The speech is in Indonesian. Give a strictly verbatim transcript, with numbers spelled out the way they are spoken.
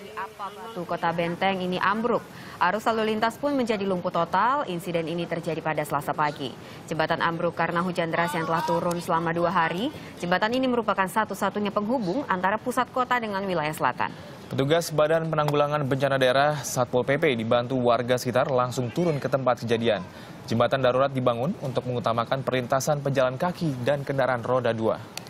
di apa Batu Kota Benteng ini ambruk. Arus lalu lintas pun menjadi lumpuh total. Insiden ini terjadi pada Selasa pagi. Jembatan ambruk karena hujan deras yang telah turun selama dua hari. Jembatan ini merupakan satu-satunya penghubung antara pusat kota dengan wilayah selatan. Petugas Badan Penanggulangan Bencana Daerah Satpol P P dibantu warga sekitar langsung turun ke tempat kejadian. Jembatan darurat dibangun untuk mengutamakan perlintasan pejalan kaki dan kendaraan roda dua.